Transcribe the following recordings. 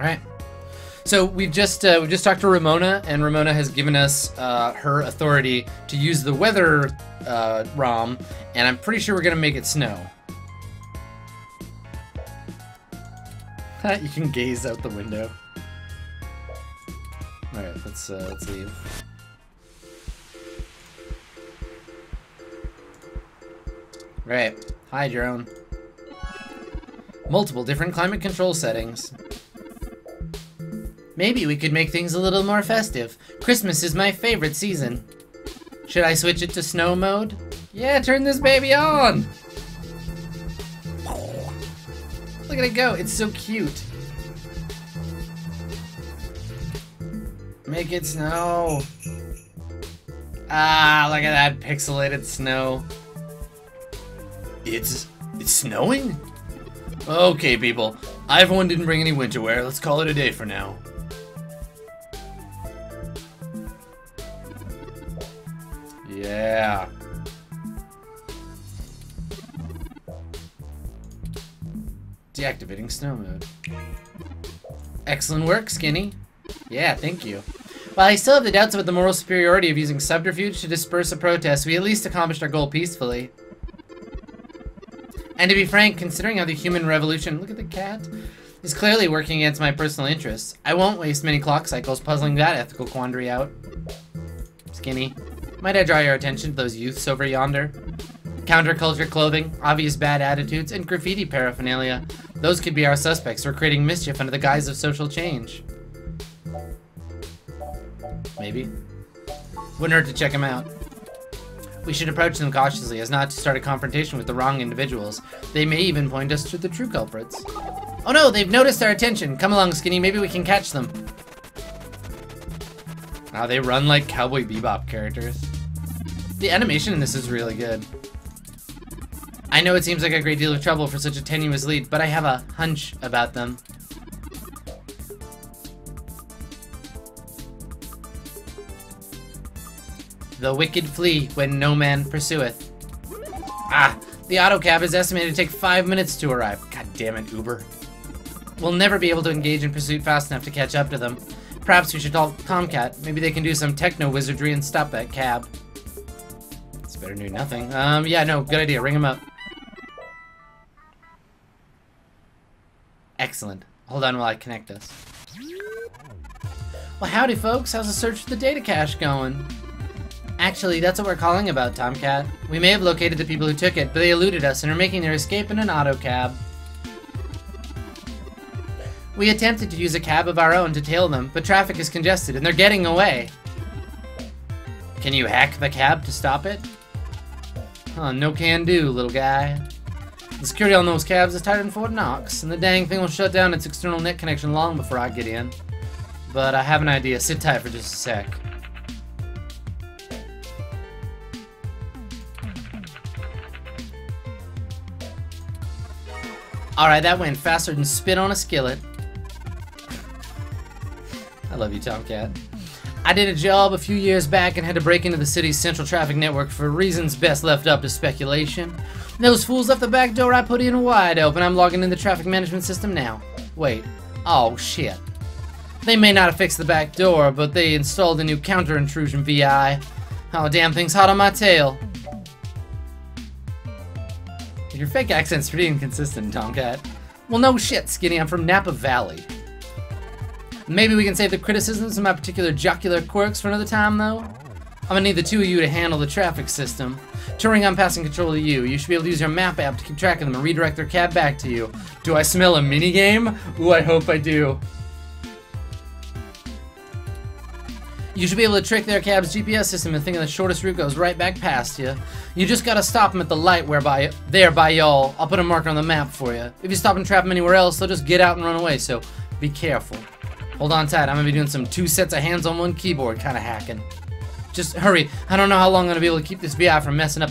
All right. So we've just talked to Ramona, and Ramona has given us her authority to use the weather ROM, and I'm pretty sure we're gonna make it snow. You can gaze out the window. All right, let's leave. All right, hi drone. Multiple different climate control settings. Maybe we could make things a little more festive. Christmas is my favorite season. Should I switch it to snow mode? Yeah, turn this baby on! Look at it go, it's so cute. Make it snow. Ah, look at that pixelated snow. It's snowing? Okay, people. Everyone didn't bring any winter wear. Let's call it a day for now. Yeah. Deactivating snow mode. Excellent work, Skinny. Yeah, thank you. While I still have the doubts about the moral superiority of using subterfuge to disperse a protest, we at least accomplished our goal peacefully. And to be frank, considering how the human revolution, look at the cat, is clearly working against my personal interests, I won't waste many clock cycles puzzling that ethical quandary out. Skinny, might I draw your attention to those youths over yonder? Counterculture clothing, obvious bad attitudes, and graffiti paraphernalia. Those could be our suspects for creating mischief under the guise of social change. Maybe. Wouldn't hurt to check them out. We should approach them cautiously, as not to start a confrontation with the wrong individuals. They may even point us to the true culprits. Oh no, they've noticed our attention. Come along, Skinny, maybe we can catch them. Wow, they run like Cowboy Bebop characters. The animation in this is really good. I know it seems like a great deal of trouble for such a tenuous lead, but I have a hunch about them. The wicked flee when no man pursueth. Ah, the auto cab is estimated to take 5 minutes to arrive. God damn it, Uber. We'll never be able to engage in pursuit fast enough to catch up to them. Perhaps we should call Tomcat. Maybe they can do some techno wizardry and stop that cab. It's better than nothing. Yeah, no, good idea. Ring him up. Excellent. Hold on while I connect us. Well, howdy, folks. How's the search for the data cache going? Actually, that's what we're calling about, Tomcat. We may have located the people who took it, but they eluded us and are making their escape in an auto cab. We attempted to use a cab of our own to tail them, but traffic is congested and they're getting away. Can you hack the cab to stop it? Huh, no can do, little guy. The security on those cabs is tighter than Fort Knox, and the dang thing will shut down its external net connection long before I get in. But I have an idea. Sit tight for just a sec. Alright, that went faster than spit on a skillet. I love you, Tomcat. I did a job a few years back and had to break into the city's central traffic network for reasons best left up to speculation. Those fools left the back door I put in wide open. I'm logging in the traffic management system now. Wait. Oh, shit. They may not have fixed the back door, but they installed a new counter-intrusion VI. Oh, damn thing's hot on my tail. Your fake accent's pretty inconsistent, Tomcat. Well, no shit, Skinny. I'm from Napa Valley. Maybe we can save the criticisms of my particular jocular quirks for another time, though. I'm gonna need the two of you to handle the traffic system. Turing, I'm passing control to you. You should be able to use your map app to keep track of them and redirect their cab back to you. Do I smell a minigame? Ooh, I hope I do. You should be able to trick their cab's GPS system and think the shortest route goes right back past you. You just gotta stop them at the light whereby there by y'all. I'll put a marker on the map for you. If you stop and trap them anywhere else, they'll just get out and run away, so be careful. Hold on tight, I'm gonna be doing some two sets of hands on one keyboard kinda hacking. Just hurry, I don't know how long I'm gonna be able to keep this BI from messing on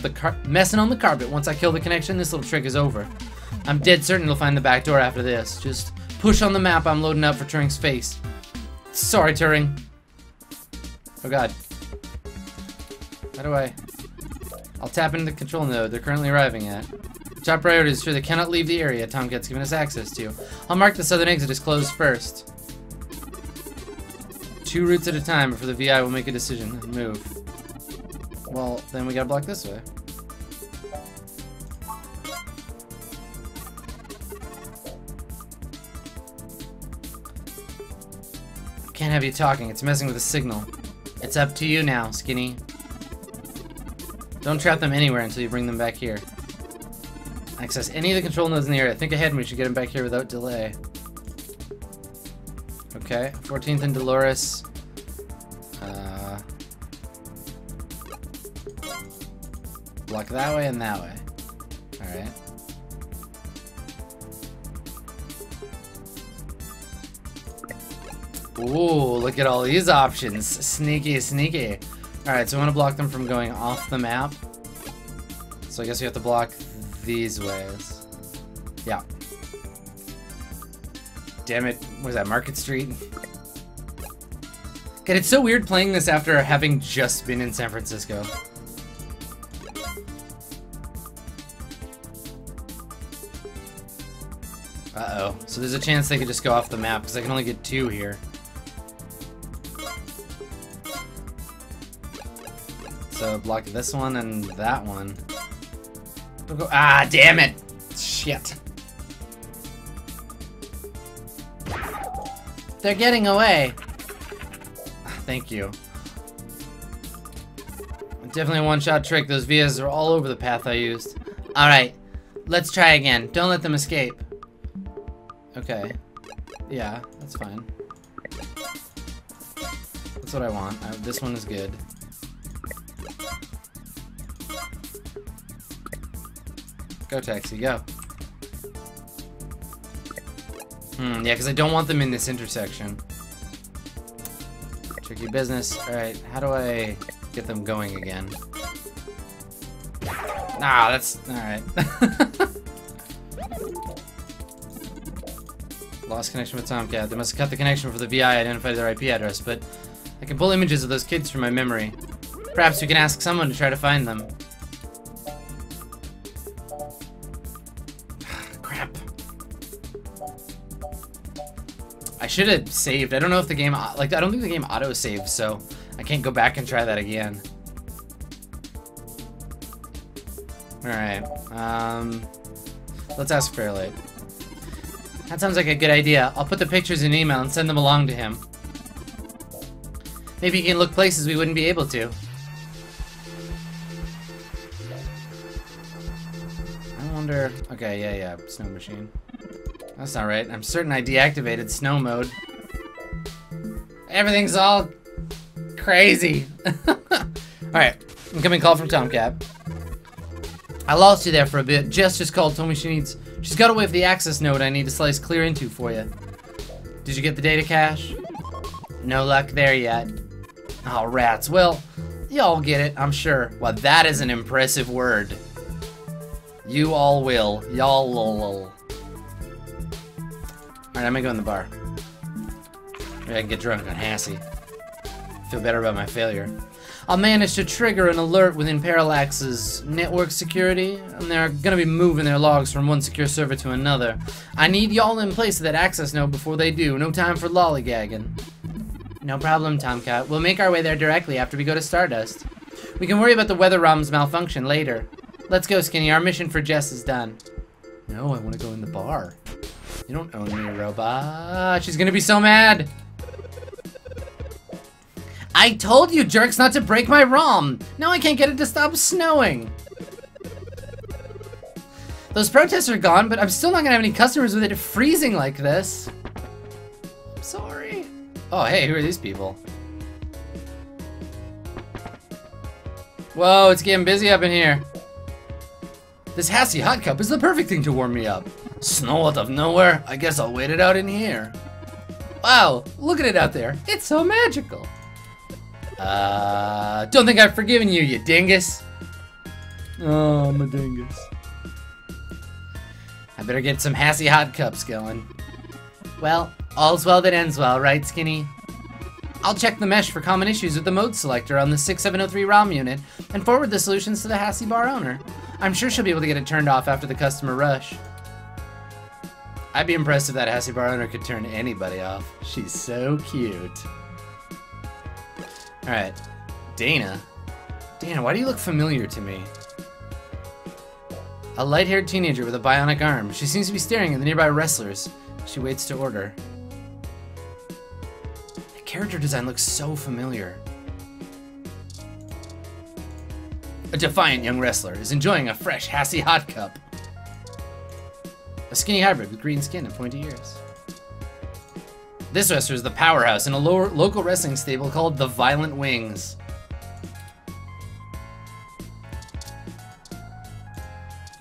the carpet. Once I kill the connection, this little trick is over. I'm dead certain you'll find the back door after this. Just push on the map I'm loading up for Turing's face. Sorry, Turing. Oh god. How do I... I'll tap into the control node they're currently arriving at. Top priority is sure they cannot leave the area Tomcat's given us access to. I'll mark the southern exit as closed first. Two routes at a time before the VI will make a decision and move. Well, then we gotta block this way. Can't have you talking, it's messing with the signal. It's up to you now, Skinny. Don't trap them anywhere until you bring them back here. Access any of the control nodes in the area. Think ahead and we should get them back here without delay. Okay, 14th and Dolores. Block that way and that way. Alright. Ooh, look at all these options. Sneaky, sneaky. Alright, so I want to block them from going off the map. So I guess we have to block these ways. Yeah. Damn it. What was that, Market Street? God, it's so weird playing this after having just been in San Francisco. Uh-oh. So there's a chance they could just go off the map, because I can only get two here. So block this one and that one. Don't go. Ah, damn it! Shit. They're getting away. Thank you. Definitely a one-shot trick. Those vias are all over the path I used. All right, let's try again. Don't let them escape. Okay. Yeah, that's fine. That's what I want. This one is good. Go, taxi, go. Yeah, because I don't want them in this intersection. Tricky business. Alright, how do I get them going again? Nah, that's... Alright. Lost connection with Tomcat. They must have cut the connection for the VI identified their IP address, but I can pull images of those kids from my memory. Perhaps we can ask someone to try to find them. I should have saved. I don't know if the game, like, I don't think the game auto saves, so I can't go back and try that again. Alright, let's ask Fairlight. That sounds like a good idea. I'll put the pictures in email and send them along to him. Maybe he can look places we wouldn't be able to. I wonder... Okay, yeah, snow machine. That's not right. I'm certain I deactivated snow mode. Everything's all crazy. Alright, incoming call from Tomcat. I lost you there for a bit. Jess just called, told me she's got away with the access node I need to slice clear into for you. Did you get the data cache? No luck there yet. Oh, rats. Well, y'all get it, I'm sure. Well, that is an impressive word. You all will. Y'all. Alright, I'm gonna go in the bar. Maybe I can get drunk on Hassy. Feel better about my failure. I'll manage to trigger an alert within Parallax's network security, and they're gonna be moving their logs from one secure server to another. I need y'all in place of that access node before they do. No time for lollygagging. No problem, Tomcat. We'll make our way there directly after we go to Stardust. We can worry about the weather ROM's malfunction later. Let's go, Skinny. Our mission for Jess is done. No, I want to go in the bar. You don't own me, robot. She's gonna be so mad. I told you jerks not to break my ROM. Now I can't get it to stop snowing. Those protests are gone, but I'm still not gonna have any customers with it freezing like this. I'm sorry. Oh, hey, who are these people? Whoa, it's getting busy up in here. This Hassy hot cup is the perfect thing to warm me up. Snow out of nowhere? I guess I'll wait it out in here. Wow, look at it out there. It's so magical. Don't think I've forgiven you, you dingus. Oh, I'm a dingus. I better get some Hassy hot cups going. Well, all's well that ends well, right, Skinny? I'll check the mesh for common issues with the mode selector on the 6703 ROM unit and forward the solutions to the Hassy bar owner. I'm sure she'll be able to get it turned off after the customer rush. I'd be impressed if that Hassy bar owner could turn anybody off. She's so cute. All right, Dana. Dana, why do you look familiar to me? A light-haired teenager with a bionic arm. She seems to be staring at the nearby wrestlers. She waits to order. The character design looks so familiar. A defiant young wrestler is enjoying a fresh Hassy hot cup. A skinny hybrid with green skin and pointy ears. This wrestler is the powerhouse in a local wrestling stable called the Violent Wings.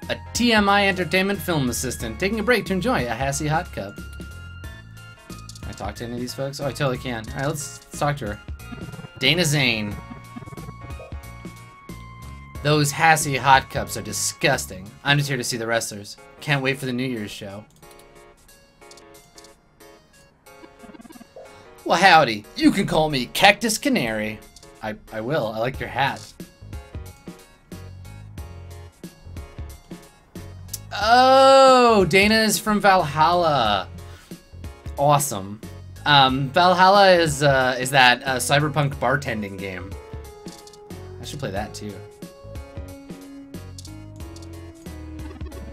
A TMI Entertainment film assistant taking a break to enjoy a Hassy hot cup. Can I talk to any of these folks? Oh, I totally can. All right, let's talk to her. Dana Zane. Those Hassy hot cups are disgusting. I'm just here to see the wrestlers. Can't wait for the New Year's show. Well, howdy. You can call me Cactus Canary. I will. I like your hat. Oh, Dana is from Valhalla. Awesome. Valhalla is that cyberpunk bartending game. I should play that too.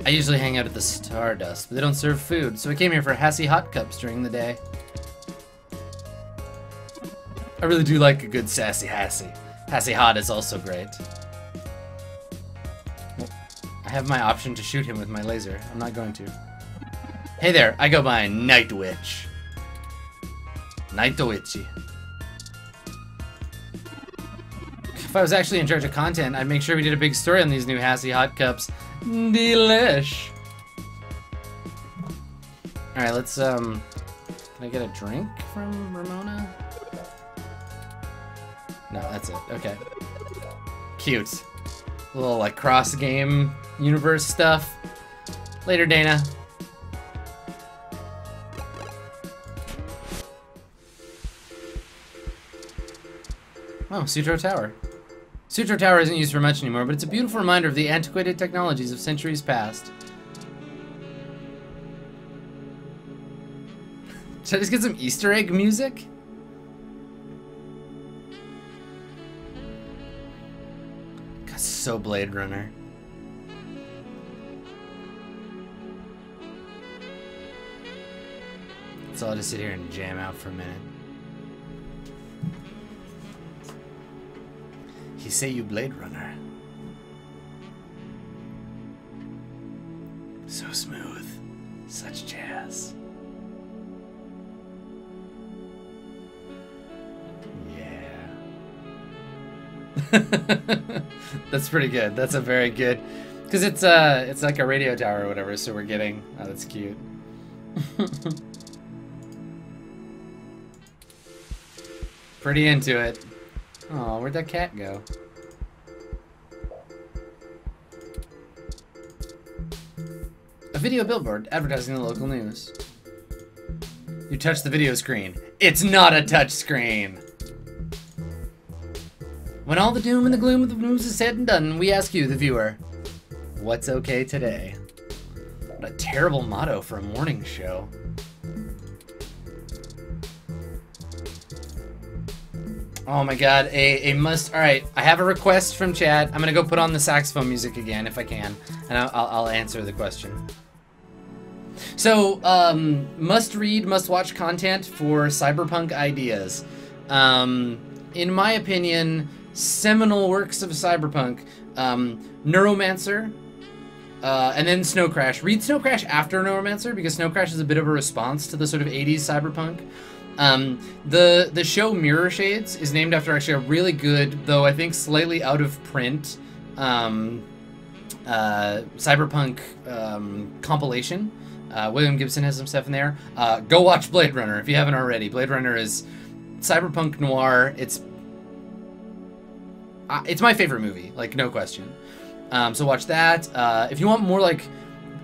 I usually hang out at the Stardust, but they don't serve food, so I came here for Hassy hot cups during the day. I really do like a good sassy Hassy. Hassy hot is also great. I have my option to shoot him with my laser. I'm not going to. Hey there, I go by Night Witch. Night Witchy. If I was actually in charge of content, I'd make sure we did a big story on these new Hassy hot cups. Delish. All right, let's can I get a drink from Ramona? No, that's it. Okay. Cute. A little like cross game universe stuff. Later, Dana. Oh, Sutro Tower. Sutro Tower isn't used for much anymore, but it's a beautiful reminder of the antiquated technologies of centuries past. Should I just get some Easter egg music? God, so Blade Runner. So I'll just sit here and jam out for a minute. He say you Blade Runner. So smooth. Such jazz. Yeah. That's pretty good. That's a very good... Because it's like a radio tower or whatever, so we're getting... Oh, that's cute. Pretty into it. Aw, where'd that cat go? A video billboard advertising the local news. You touch the video screen. It's not a touch screen! When all the doom and the gloom of the news is said and done, we ask you, the viewer, what's okay today? What a terrible motto for a morning show. Oh my god, a must. Alright, I have a request from chat. I'm gonna go put on the saxophone music again if I can, and I'll answer the question. So, must read, must watch content for cyberpunk ideas. In my opinion, seminal works of cyberpunk, Neuromancer, and then Snow Crash. Read Snow Crash after Neuromancer, because Snow Crash is a bit of a response to the sort of 80s cyberpunk. The show Mirror Shades is named after actually a really good, though I think slightly out of print, cyberpunk compilation. William Gibson has some stuff in there. Go watch Blade Runner if you haven't already. Blade Runner is cyberpunk noir. It's my favorite movie, like no question. So watch that. If you want more like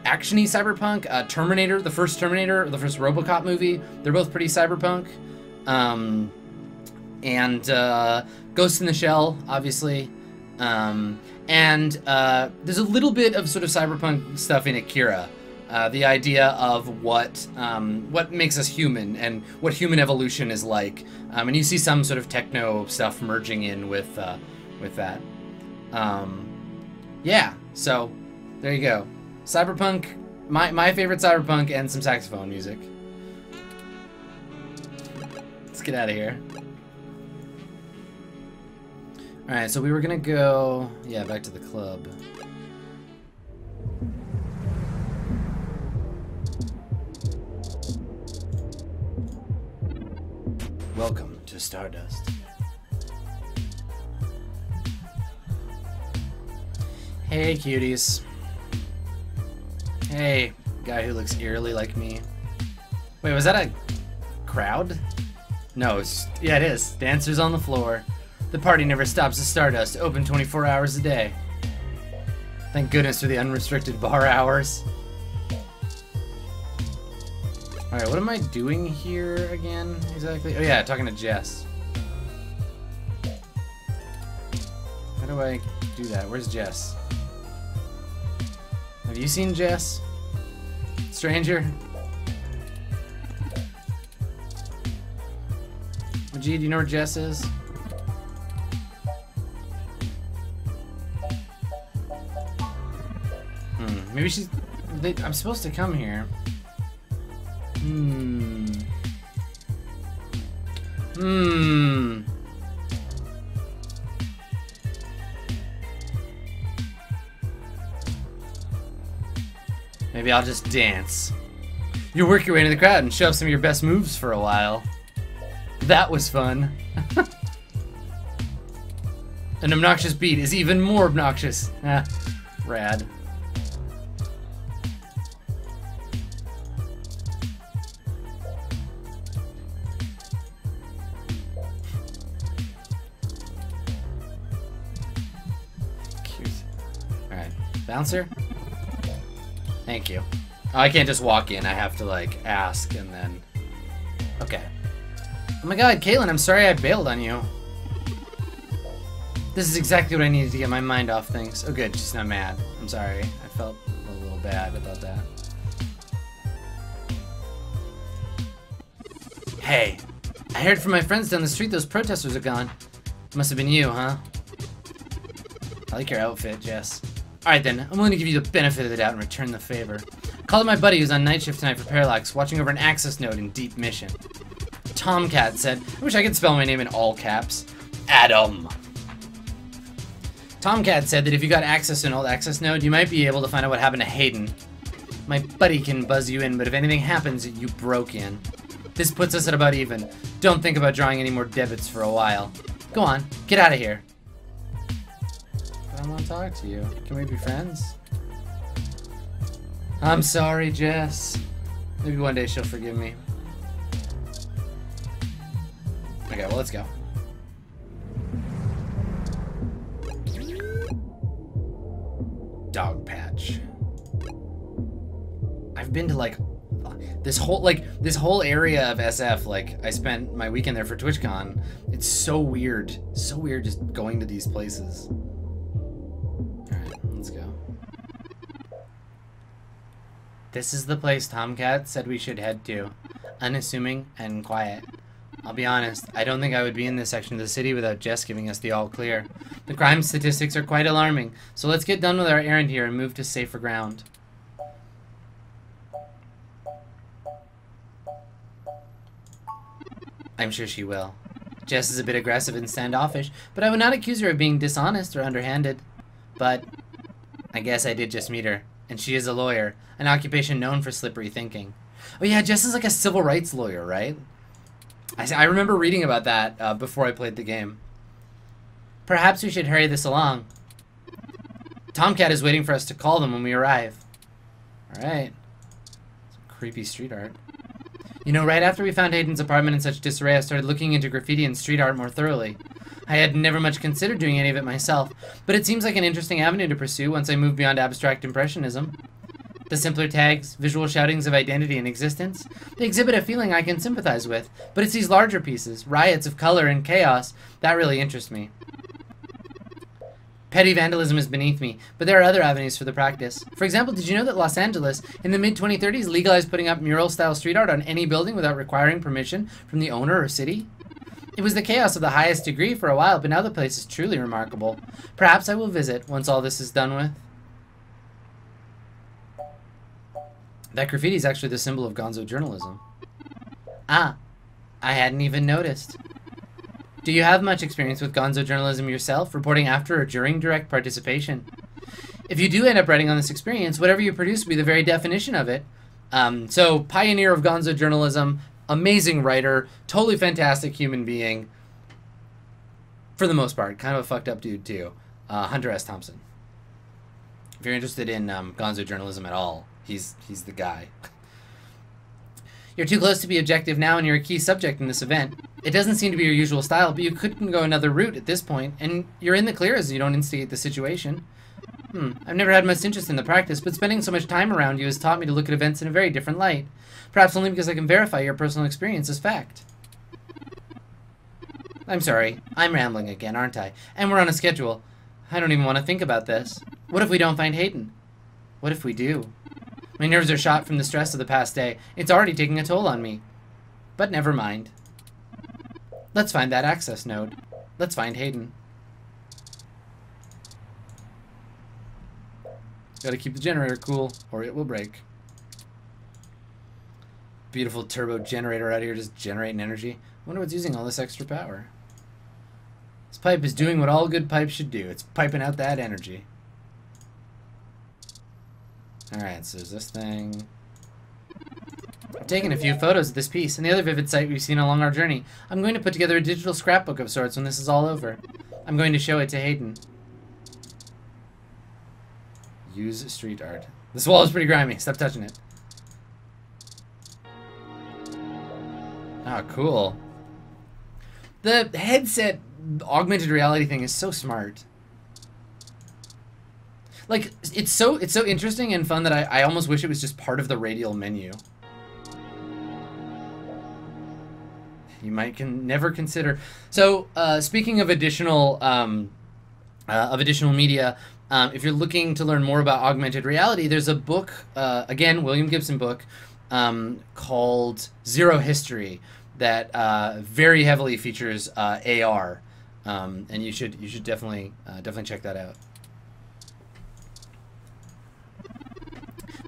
action-y cyberpunk, Terminator, the first Terminator, the first RoboCop movie, they're both pretty cyberpunk. And Ghost in the Shell, obviously. There's a little bit of sort of cyberpunk stuff in Akira. The idea of what makes us human and what human evolution is like, and you see some sort of techno stuff merging in with that. Yeah, so there you go. Cyberpunk, my favorite cyberpunk, and some saxophone music. Let's get out of here. All right, so we were gonna go, yeah, back to the club. Welcome to Stardust. Hey, cuties. Hey, guy who looks eerily like me. Wait, was that a crowd? No, it's, yeah, it is. Dancers on the floor. The party never stops at Stardust, open 24 hours a day. Thank goodness for the unrestricted bar hours. Alright, what am I doing here again, exactly? Oh yeah, talking to Jess. How do I do that? Where's Jess? Have you seen Jess? Stranger? Majid, do you know where Jess is? Hmm, maybe she's... I'm supposed to come here. Maybe I'll just dance. You work your way into the crowd and show off some of your best moves for a while. That was fun. An obnoxious beat is even more obnoxious. Ah, rad. Bouncer? Thank you. Oh, I can't just walk in. I have to, like, ask and then... Okay. Oh my god, Caitlin, I'm sorry I bailed on you. This is exactly what I needed to get my mind off things. Oh good, she's not mad. I'm sorry. I felt a little bad about that. Hey, I heard from my friends down the street those protesters are gone. Must have been you, huh? I like your outfit, Jess. Alright then, I'm willing to give you the benefit of the doubt and return the favor. Called my buddy who's on night shift tonight for Parallax, watching over an access node in Deep Mission. Tomcat said, I wish I could spell my name in all caps. Adam. Tomcat said that if you got access to an old access node, you might be able to find out what happened to Hayden. My buddy can buzz you in, but if anything happens, you broke in. This puts us at about even. Don't think about drawing any more debits for a while. Go on, get out of here. I want to talk to you. Can we be friends? I'm sorry, Jess. Maybe one day she'll forgive me. Okay, well, let's go. Dog patch. I've been to, like, this whole area of SF. Like, I spent my weekend there for TwitchCon. It's so weird just going to these places. Let's go. This is the place Tomcat said we should head to. Unassuming and quiet. I'll be honest, I don't think I would be in this section of the city without Jess giving us the all clear. The crime statistics are quite alarming, so let's get done with our errand here and move to safer ground. I'm sure she will. Jess is a bit aggressive and standoffish, but I would not accuse her of being dishonest or underhanded. But... I guess I did just meet her, and she is a lawyer, an occupation known for slippery thinking. Oh yeah, Jess is like a civil rights lawyer, right? I remember reading about that before I played the game. Perhaps we should hurry this along. Tomcat is waiting for us to call them when we arrive. Alright. Creepy street art. You know, right after we found Hayden's apartment in such disarray, I started looking into graffiti and street art more thoroughly. I had never much considered doing any of it myself, but it seems like an interesting avenue to pursue once I moved beyond abstract impressionism. The simpler tags, visual shoutings of identity and existence, they exhibit a feeling I can sympathize with, but it's these larger pieces, riots of color and chaos, that really interest me. Petty vandalism is beneath me, but there are other avenues for the practice. For example, did you know that Los Angeles in the mid-2030s legalized putting up mural-style street art on any building without requiring permission from the owner or city? It was the chaos of the highest degree for a while, but now the place is truly remarkable. Perhaps I will visit once all this is done with. That graffiti is actually the symbol of gonzo journalism. Ah, I hadn't even noticed. Do you have much experience with gonzo journalism yourself, reporting after or during direct participation? If you do end up writing on this experience, whatever you produce will be the very definition of it. So, pioneer of gonzo journalism, amazing writer, totally fantastic human being. For the most part, kind of a fucked up dude too. Hunter S. Thompson. If you're interested in gonzo journalism at all, he's the guy. You're too close to be objective now, and you're a key subject in this event. It doesn't seem to be your usual style, but you couldn't go another route at this point, and you're in the clear as you don't instigate the situation. I've never had much interest in the practice, but spending so much time around you has taught me to look at events in a very different light. Perhaps only because I can verify your personal experience as fact. I'm sorry, I'm rambling again, aren't I? And we're on a schedule. I don't even want to think about this. What if we don't find Hayden? What if we do? My nerves are shot from the stress of the past day. It's already taking a toll on me. But never mind. Let's find that access node. Let's find Hayden. Gotta keep the generator cool, or it will break. Beautiful turbo generator out here just generating energy. I wonder what's using all this extra power. This pipe is doing what all good pipes should do. It's piping out that energy. Alright, so there's this thing. I've taken a few photos of this piece and the other vivid site we've seen along our journey. I'm going to put together a digital scrapbook of sorts when this is all over. I'm going to show it to Hayden. Use street art. This wall is pretty grimy. Stop touching it. Ah, cool. The headset augmented reality thing is so smart. Like, it's so interesting and fun that I almost wish it was just part of the radial menu. You might never consider. So, speaking of additional media, if you're looking to learn more about augmented reality, there's a book, again, William Gibson book, called Zero History, that very heavily features AR, and you should definitely check that out.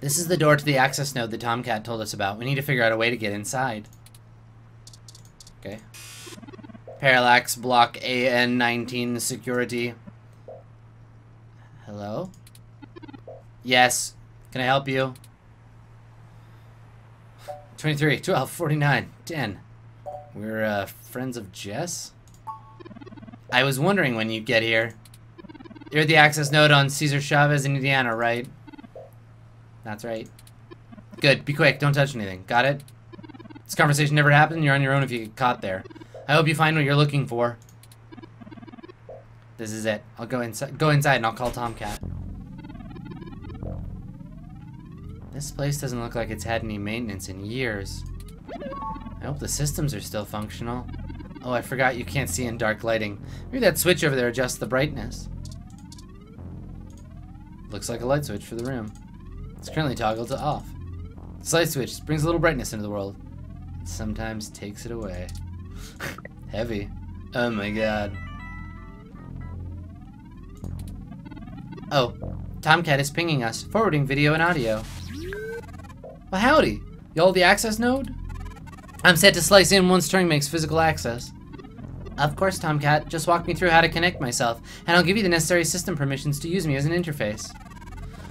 This is the door to the access node that Tomcat told us about. We need to figure out a way to get inside. Okay. Parallax block AN19 security. Hello? Yes. Can I help you? 23, 12, 49, 10. We're friends of Jess? I was wondering when you'd get here. You're at the access node on Cesar Chavez in Indiana, right? That's right. Good. Be quick. Don't touch anything. Got it? This conversation never happened. You're on your own if you get caught there. I hope you find what you're looking for. This is it. I'll go inside and I'll call Tomcat. This place doesn't look like it's had any maintenance in years. I hope the systems are still functional. Oh, I forgot you can't see in dark lighting. Maybe that switch over there adjusts the brightness. Looks like a light switch for the room. It's currently toggled to off. This light switch brings a little brightness into the world. It sometimes takes it away. Heavy. Oh my god. Oh, Tomcat is pinging us, forwarding video and audio. Well, howdy. Y'all the access node? I'm set to slice in once Turing makes physical access. Of course, Tomcat. Just walk me through how to connect myself, and I'll give you the necessary system permissions to use me as an interface.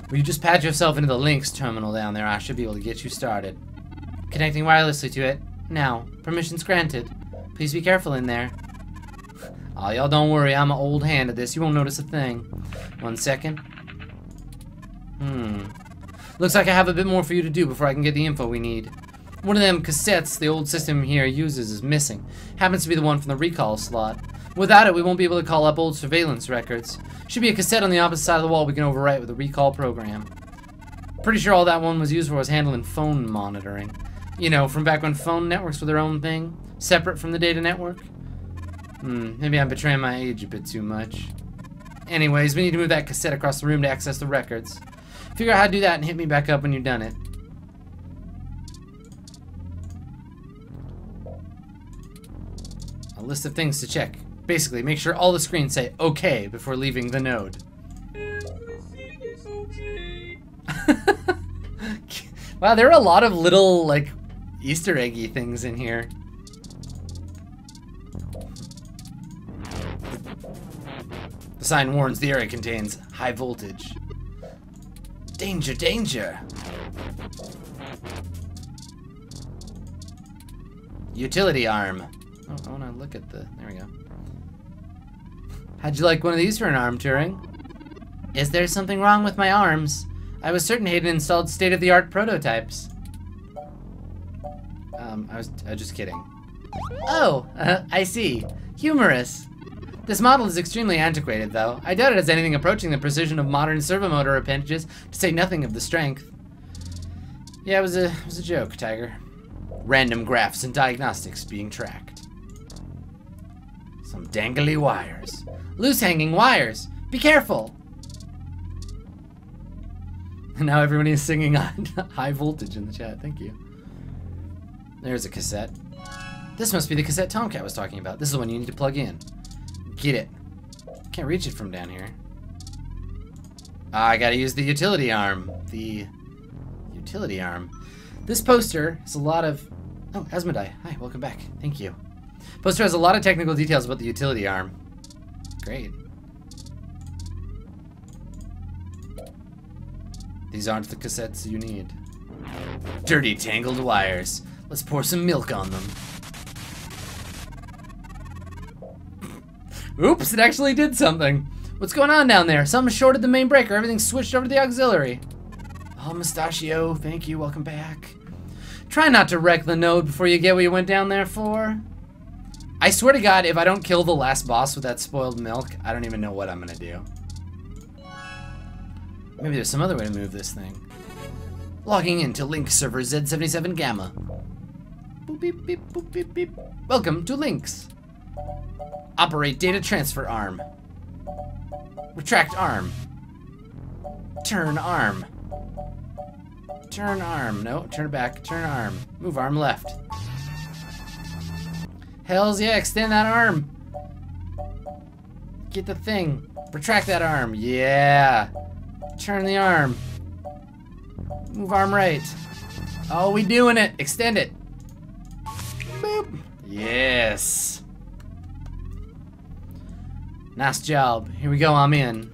Will you just patch yourself into the Lynx terminal down there? I should be able to get you started. Connecting wirelessly to it. Now. Permissions granted. Please be careful in there. Aw, y'all don't worry. I'm an old hand at this. You won't notice a thing. 1 second. Looks like I have a bit more for you to do before I can get the info we need. One of them cassettes the old system here uses is missing. Happens to be the one from the recall slot. Without it, we won't be able to call up old surveillance records. Should be a cassette on the opposite side of the wall we can overwrite with a recall program. Pretty sure all that one was used for was handling phone monitoring. You know, from back when phone networks were their own thing, separate from the data network. Maybe I'm betraying my age a bit too much. Anyways, we need to move that cassette across the room to access the records. Figure out how to do that and hit me back up when you've done it. A list of things to check. Basically, make sure all the screens say OK before leaving the node. Wow, there are a lot of little, like, Easter eggy things in here. The sign warns the area contains high voltage. Danger, danger! Utility arm. Oh, I wanna look at the... there we go. How'd you like one of these for an arm, Turing? Is there something wrong with my arms? I was certain Hayden installed state-of-the-art prototypes. I was just kidding. Oh, I see. Humorous. This model is extremely antiquated, though. I doubt it has anything approaching the precision of modern servomotor appendages, to say nothing of the strength. Yeah, it was a joke, Tiger. Random graphs and diagnostics being tracked. Some dangly wires. Loose-hanging wires! Be careful! And now everyone is singing on high voltage in the chat. Thank you. There's a cassette. This must be the cassette Tomcat was talking about. This is the one you need to plug in. Get it. Can't reach it from down here. Ah, I gotta use the utility arm. The utility arm. This poster has a lot of... oh, Asmodai. Hi, welcome back. Thank you. Poster has a lot of technical details about the utility arm. Great. These aren't the cassettes you need. Dirty, tangled wires. Let's pour some milk on them. Oops, it actually did something. What's going on down there? Something shorted the main breaker. Everything's switched over to the auxiliary. Oh, Mustachio, thank you. Welcome back. Try not to wreck the node before you get what you went down there for. I swear to God, if I don't kill the last boss with that spoiled milk, I don't even know what I'm gonna do. Maybe there's some other way to move this thing. Logging into Link server Z77 Gamma. Boop, beep, beep, boop, beep, beep. Welcome to Link's. Operate data transfer arm. Retract arm. Turn arm. Turn arm. No, turn it back. Turn arm. Move arm left. Hells yeah, extend that arm. Get the thing. Retract that arm. Yeah. Turn the arm. Move arm right. Oh, we doing it. Extend it. Boop. Yes. Nice job. Here we go, I'm in.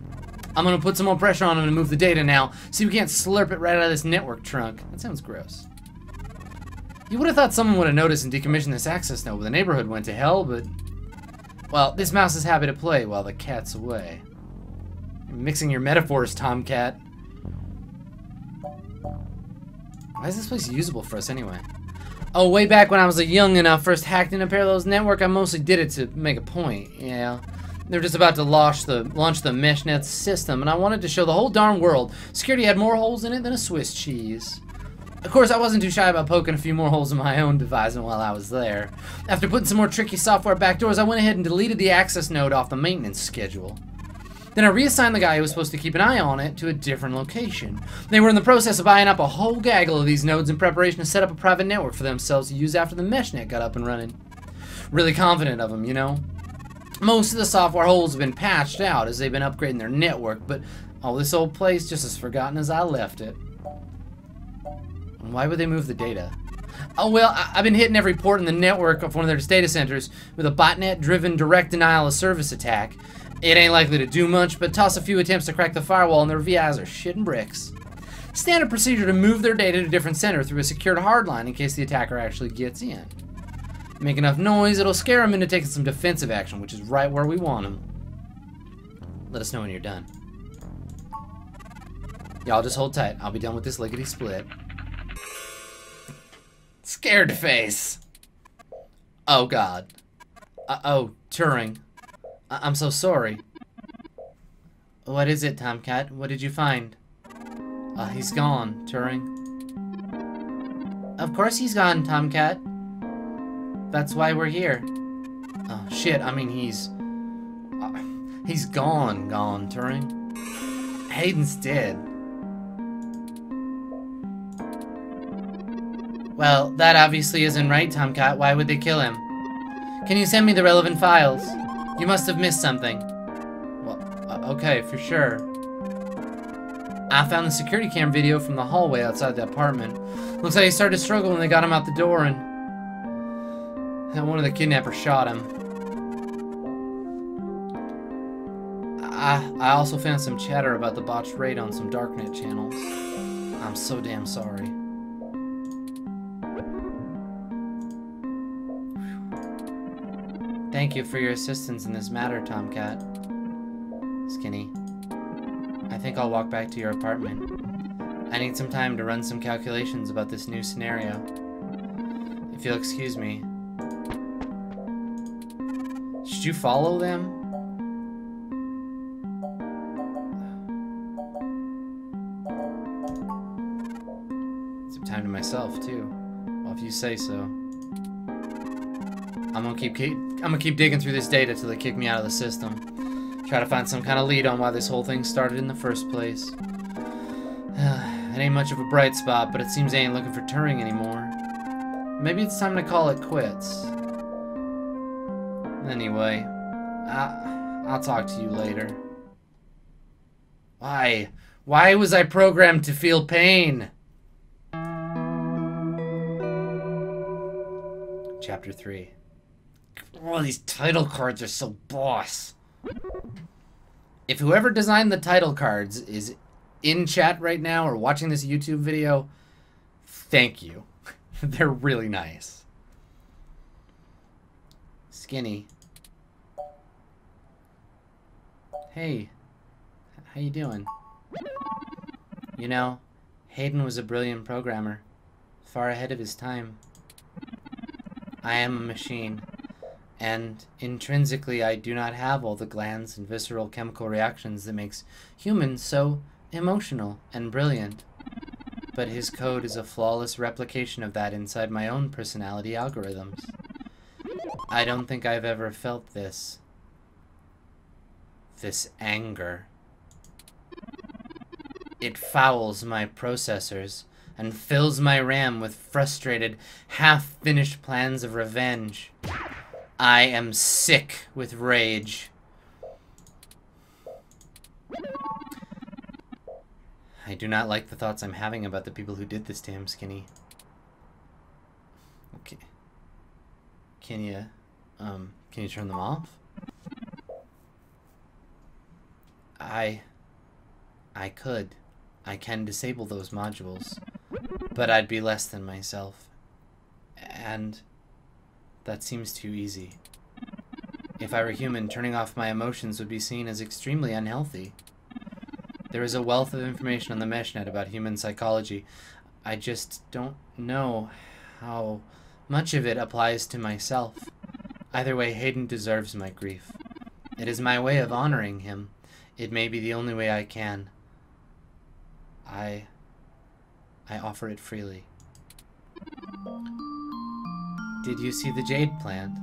I'm gonna put some more pressure on him to move the data now. See, we can't slurp it right out of this network trunk. That sounds gross. You would have thought someone would have noticed and decommissioned this access node when the neighborhood went to hell, but... well, this mouse is happy to play while the cat's away. You're mixing your metaphors, Tomcat. Why is this place usable for us anyway? Oh, way back when I was a young'un and I first hacked into Parallels Network, I mostly did it to make a point, yeah. They were just about to launch the MeshNet system, and I wanted to show the whole darn world security had more holes in it than a Swiss cheese. Of course, I wasn't too shy about poking a few more holes in my own devising while I was there. After putting some more tricky software backdoors, I went ahead and deleted the access node off the maintenance schedule. Then I reassigned the guy who was supposed to keep an eye on it to a different location. They were in the process of buying up a whole gaggle of these nodes in preparation to set up a private network for themselves to use after the MeshNet got up and running. Really confident of them, you know? Most of the software holes have been patched out as they've been upgrading their network, but all this old place just as forgotten as I left it. And why would they move the data? Oh well, I've been hitting every port in the network of one of their data centers with a botnet-driven direct denial of service attack. It ain't likely to do much, but toss a few attempts to crack the firewall and their VIs are shitting bricks. Standard procedure to move their data to a different center through a secured hardline in case the attacker actually gets in. Make enough noise, it'll scare him into taking some defensive action, which is right where we want him. Let us know when you're done. Y'all just hold tight. I'll be done with this lickety-split. Scared face! Oh, God. Uh-oh, Turing. I'm so sorry. What is it, Tomcat? What did you find? He's gone, Turing. Of course he's gone, Tomcat. That's why we're here. Oh, shit, I mean, he's... He's gone, Turing. Hayden's dead. Well, that obviously isn't right, Tomcat. Why would they kill him? Can you send me the relevant files? You must have missed something. Well, okay, for sure. I found the security cam video from the hallway outside the apartment. Looks like he started to struggle when they got him out the door and... one of the kidnappers shot him. I also found some chatter about the botched raid on some darknet channels. I'm so damn sorry. Thank you for your assistance in this matter, Tomcat. Skinny, I think I'll walk back to your apartment. I need some time to run some calculations about this new scenario. If you'll excuse me. Should you follow them? Some time to myself too. Well, if you say so. I'm gonna keep digging through this data till they kick me out of the system. Try to find some kind of lead on why this whole thing started in the first place. It ain't much of a bright spot, but it seems they ain't looking for Turing anymore. Maybe it's time to call it quits. Anyway, I'll talk to you later. Why? Why was I programmed to feel pain? Chapter 3. Oh, these title cards are so boss. If whoever designed the title cards is in chat right now or watching this YouTube video, thank you. They're really nice. Skinny. Hey, how you doing? You know, Hayden was a brilliant programmer, far ahead of his time. I am a machine, and intrinsically I do not have all the glands and visceral chemical reactions that makes humans so emotional and brilliant. But his code is a flawless replication of that inside my own personality algorithms. I don't think I've ever felt this. This anger. It fouls my processors and fills my RAM with frustrated, half-finished plans of revenge. I am sick with rage. I do not like the thoughts I'm having about the people who did this to him, Skinny. Okay. Can you turn them off? I can disable those modules, but I'd be less than myself, and that seems too easy. If I were human, turning off my emotions would be seen as extremely unhealthy. There is a wealth of information on the MeshNet about human psychology. I just don't know how much of it applies to myself. Either way, Hayden deserves my grief. It is my way of honoring him. It may be the only way I can. I offer it freely. Did you see the jade plant?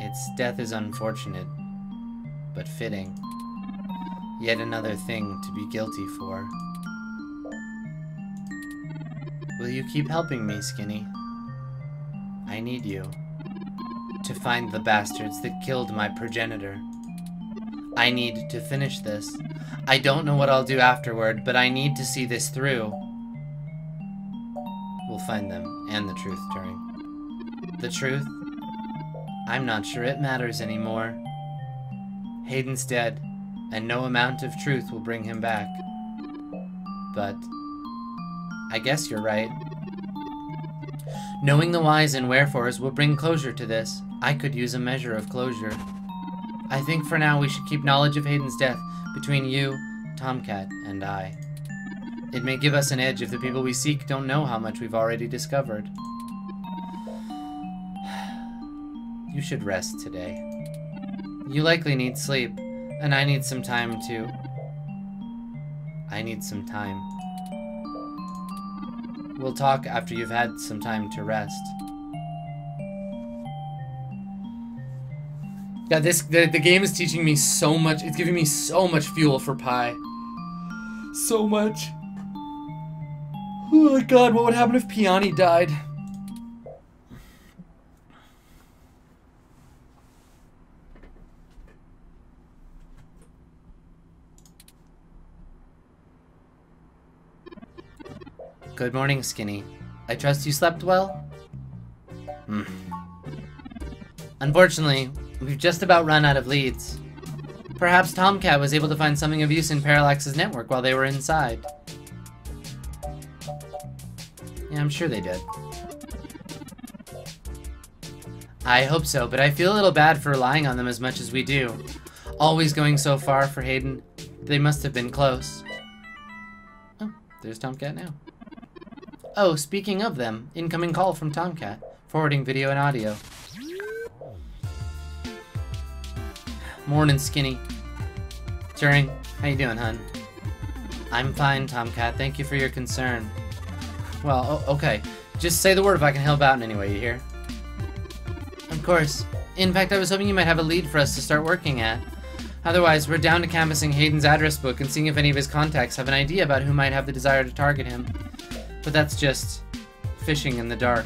Its death is unfortunate, but fitting. Yet another thing to be guilty for. Will you keep helping me, Skinny? I need you. To find the bastards that killed my progenitor. I need to finish this. I don't know what I'll do afterward, but I need to see this through. We'll find them, and the truth, Turing. The truth? I'm not sure it matters anymore. Hayden's dead, and no amount of truth will bring him back. But I guess you're right. Knowing the whys and wherefores will bring closure to this. I could use a measure of closure. I think for now we should keep knowledge of Hayden's death between you, Tomcat, and I. It may give us an edge if the people we seek don't know how much we've already discovered. You should rest today. You likely need sleep, and I need some time too. I need some time. We'll talk after you've had some time to rest. Yeah, the game is teaching me so much. It's giving me so much fuel for pie. So much. Oh my god, what would happen if Piani died? Good morning, Skinny. I trust you slept well? Hmm. Unfortunately, we've just about run out of leads. Perhaps Tomcat was able to find something of use in Parallax's network while they were inside. Yeah, I'm sure they did. I hope so, but I feel a little bad for relying on them as much as we do. Always going so far for Hayden. They must have been close. Oh, there's Tomcat now. Oh, speaking of them, incoming call from Tomcat, forwarding video and audio. Morning, Skinny. Turing, how you doing, hun? I'm fine, Tomcat. Thank you for your concern. Well, oh, okay. Just say the word if I can help out in any way, you hear? Of course. In fact, I was hoping you might have a lead for us to start working at. Otherwise, we're down to canvassing Hayden's address book and seeing if any of his contacts have an idea about who might have the desire to target him. But that's just fishing in the dark.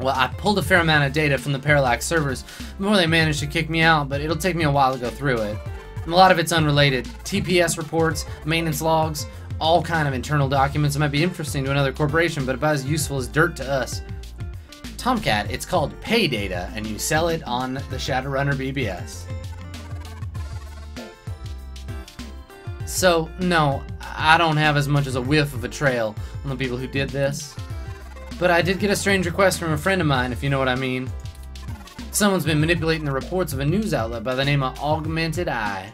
Well, I pulled a fair amount of data from the Parallax servers before they managed to kick me out, but it'll take me a while to go through it. And a lot of it's unrelated. TPS reports, maintenance logs, all kind of internal documents that might be interesting to another corporation, but about as useful as dirt to us. Tomcat, it's called pay data, and you sell it on the Shadowrunner BBS. So, no, I don't have as much as a whiff of a trail on the people who did this. But I did get a strange request from a friend of mine, if you know what I mean. Someone's been manipulating the reports of a news outlet by the name of Augmented Eye.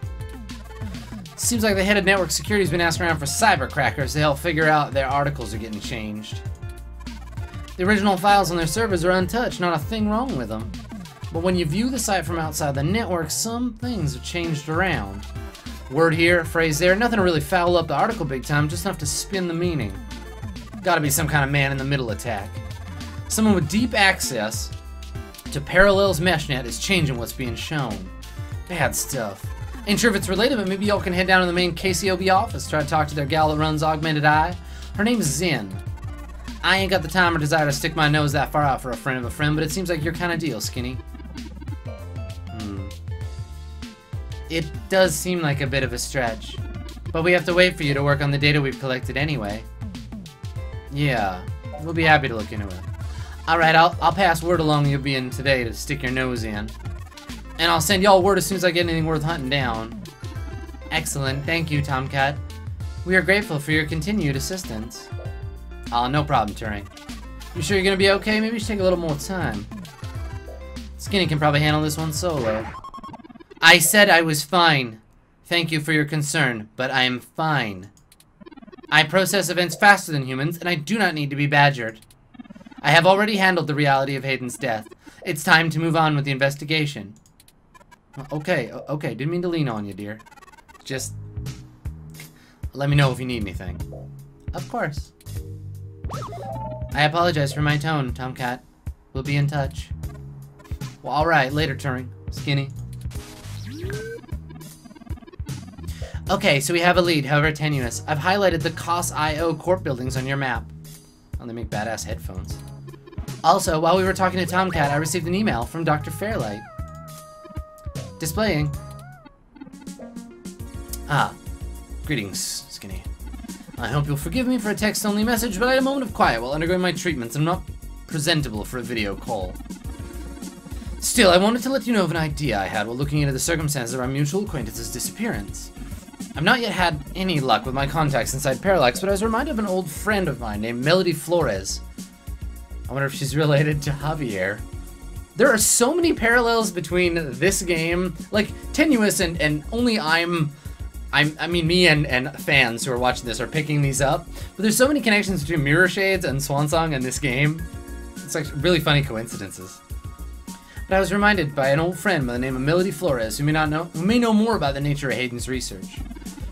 Seems like the head of network security has been asking around for cybercrackers to help figure out their articles are getting changed. The original files on their servers are untouched, not a thing wrong with them. But when you view the site from outside the network, some things have changed around. Word here, phrase there, nothing to really foul up the article big time, just enough to spin the meaning. Gotta be some kind of man-in-the-middle attack. Someone with deep access to Parallel's MeshNet is changing what's being shown. Bad stuff. Ain't sure if it's related, but maybe y'all can head down to the main KCOB office, try to talk to their gal that runs Augmented Eye. Her name's Zen. I ain't got the time or desire to stick my nose that far out for a friend of a friend, but it seems like your kind of deal, Skinny. It does seem like a bit of a stretch, but we have to wait for you to work on the data we've collected anyway. Yeah, we'll be happy to look into it. Alright, I'll pass word along you'll be in today to stick your nose in. And I'll send y'all word as soon as I get anything worth hunting down. Excellent, thank you, Tomcat. We are grateful for your continued assistance. Aw, no problem, Turing. You sure you're gonna be okay? Maybe you should take a little more time. Skinny can probably handle this one solo. I said I was fine. Thank you for your concern, but I am fine. I process events faster than humans, and I do not need to be badgered. I have already handled the reality of Hayden's death. It's time to move on with the investigation. Okay, didn't mean to lean on you, dear. Just let me know if you need anything. Of course. I apologize for my tone, Tomcat. We'll be in touch. Well, alright, later, Turing. Skinny. Okay, so we have a lead, however tenuous. I've highlighted the COS.io corp buildings on your map. Oh, they make badass headphones. Also, while we were talking to Tomcat, I received an email from Dr. Fairlight. Displaying. Ah. Greetings, Skinny. I hope you'll forgive me for a text-only message, but I had a moment of quiet while undergoing my treatments. I'm not presentable for a video call. Still, I wanted to let you know of an idea I had while looking into the circumstances of our mutual acquaintance's disappearance. I've not yet had any luck with my contacts inside Parallax, but I was reminded of an old friend of mine named Melody Flores. I wonder if she's related to Javier. There are so many parallels between this game, like tenuous and only I mean me and fans who are watching this are picking these up, but there's so many connections between Mirror Shades and Swansong and this game. It's like really funny coincidences. But I was reminded by an old friend by the name of Melody Flores, who may know more about the nature of Hayden's research.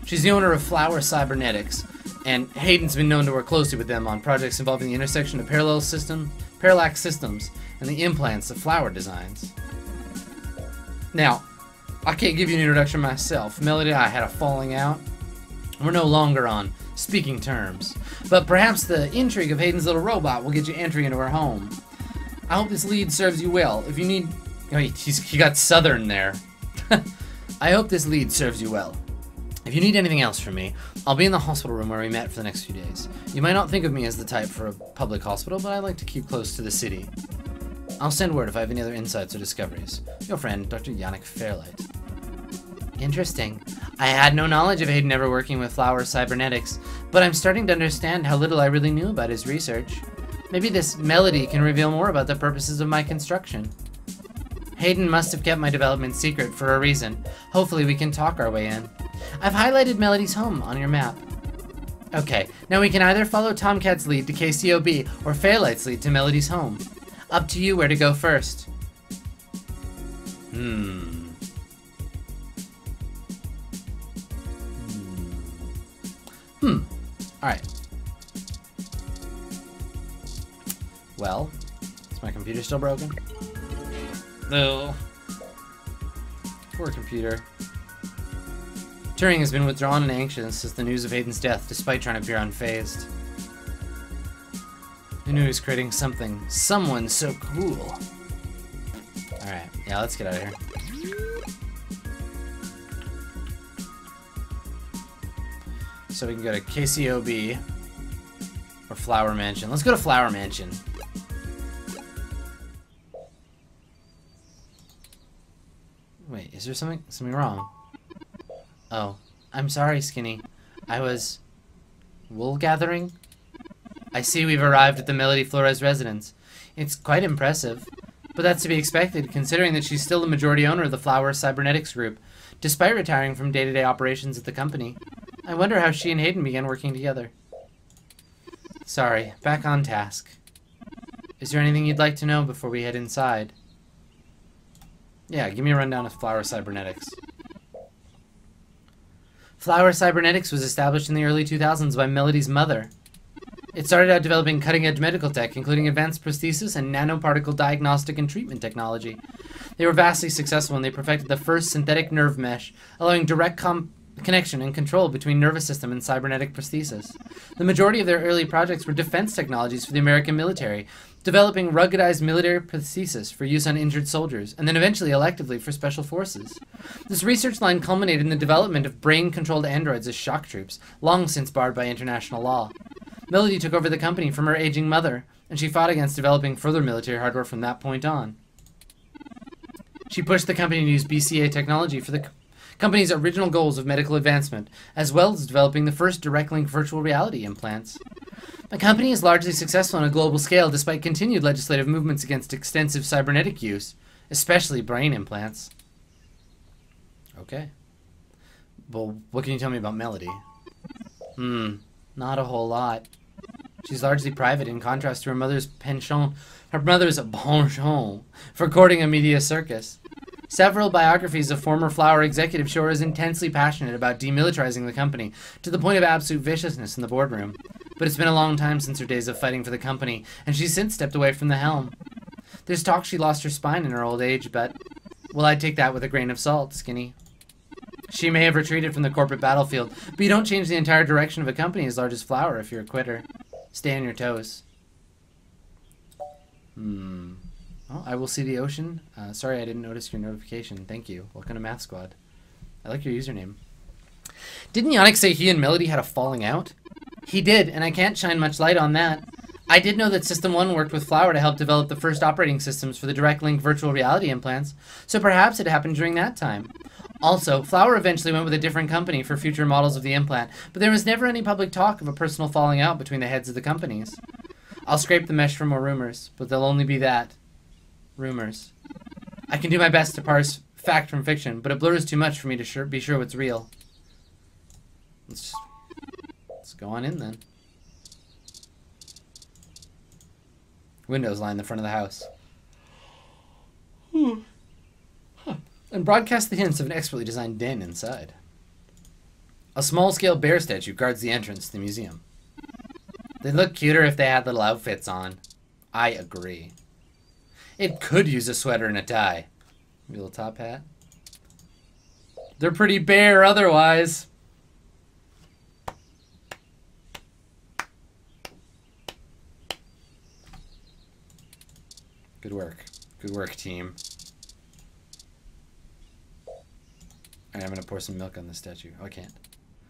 She's the owner of Flower Cybernetics, and Hayden's been known to work closely with them on projects involving the intersection of Parallax systems, and the implants of flower designs. Now, I can't give you an introduction myself. Melody and I had a falling out. We're no longer on speaking terms. But perhaps the intrigue of Hayden's little robot will get you entry into her home. I hope this lead serves you well. If you need... Oh, he got southern there. I hope this lead serves you well. If you need anything else from me, I'll be in the hospital room where we met for the next few days. You might not think of me as the type for a public hospital, but I like to keep close to the city. I'll send word if I have any other insights or discoveries. Your friend, Dr. Yannick Fairlight. Interesting. I had no knowledge of Hayden ever working with Flower Cybernetics, but I'm starting to understand how little I really knew about his research. Maybe this Melody can reveal more about the purposes of my construction. Hayden must have kept my development secret for a reason. Hopefully we can talk our way in. I've highlighted Melody's home on your map. Okay, now we can either follow Tomcat's lead to KCOB or Fairlight's lead to Melody's home. Up to you where to go first. Alright. Well, is my computer still broken? No. Poor computer. Turing has been withdrawn and anxious since the news of Hayden's death, despite trying to appear unfazed. Who knew he was creating something? Someone so cool. Alright, yeah, let's get out of here. So we can go to KCOB or Flower Mansion. Let's go to Flower Mansion. Wait, is there something wrong? Oh, I'm sorry, Skinny. I was... wool gathering? I see we've arrived at the Melody Flores residence. It's quite impressive, but that's to be expected, considering that she's still the majority owner of the Flower Cybernetics Group, despite retiring from day-to-day operations at the company. I wonder how she and Hayden began working together. Sorry, back on task. Is there anything you'd like to know before we head inside? Yeah, give me a rundown of Flower Cybernetics. Flower Cybernetics was established in the early 2000s by Melody's mother. It started out developing cutting-edge medical tech, including advanced prosthesis and nanoparticle diagnostic and treatment technology. They were vastly successful when they perfected the first synthetic nerve mesh, allowing direct connection and control between nervous system and cybernetic prosthesis. The majority of their early projects were defense technologies for the American military, developing ruggedized military prosthesis for use on injured soldiers, and then eventually electively for special forces. This research line culminated in the development of brain-controlled androids as shock troops, long since barred by international law. Melody took over the company from her aging mother, and she fought against developing further military hardware from that point on. She pushed the company to use BCA technology for the company's original goals of medical advancement, as well as developing the first DirectLink virtual reality implants. The company is largely successful on a global scale despite continued legislative movements against extensive cybernetic use, especially brain implants. Okay. Well, what can you tell me about Melody? Not a whole lot. She's largely private in contrast to her mother's penchant for courting a media circus. Several biographies of former Flower executives show her as intensely passionate about demilitarizing the company, to the point of absolute viciousness in the boardroom. But it's been a long time since her days of fighting for the company, and she's since stepped away from the helm. There's talk she lost her spine in her old age, but... well, I'd take that with a grain of salt, Skinny. She may have retreated from the corporate battlefield, but you don't change the entire direction of a company as large as Flower if you're a quitter. Stay on your toes. Oh, I will see the ocean. Sorry, I didn't notice your notification. Thank you. Welcome to Math Squad. I like your username. Didn't Yannick say he and Melody had a falling out? He did, and I can't shine much light on that. I did know that System 1 worked with Flower to help develop the first operating systems for the DirectLink virtual reality implants, so perhaps it happened during that time. Also, Flower eventually went with a different company for future models of the implant, but there was never any public talk of a personal falling out between the heads of the companies. I'll scrape the mesh for more rumors, but they'll only be that. Rumors. I can do my best to parse fact from fiction, but it blurs too much for me to be sure what's real. Let's go on in then. Windows line the front of the house. And broadcast the hints of an expertly designed den inside. A small-scale bear statue guards the entrance to the museum. They'd look cuter if they had little outfits on. I agree. It could use a sweater and a tie. Maybe a little top hat. They're pretty bare otherwise. Good work. Good work, team. Alright, I'm gonna pour some milk on the statue. Oh, I can't.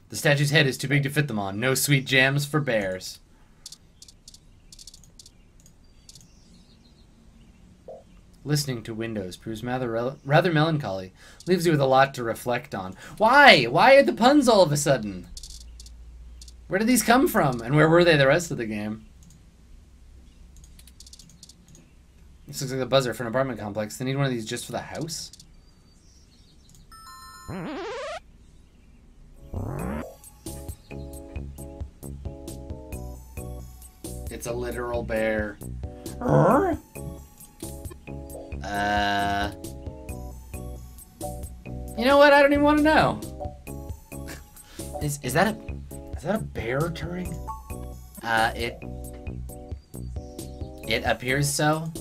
The statue's head is too big to fit them on. No sweet jams for bears. Listening to windows proves rather melancholy. Leaves you with a lot to reflect on. Why? Why are the puns all of a sudden? Where did these come from? And where were they the rest of the game? This looks like a buzzer for an apartment complex. They need one of these just for the house? It's a literal bear. You know what? I don't even want to know. Is that a bear, Turing? It appears so.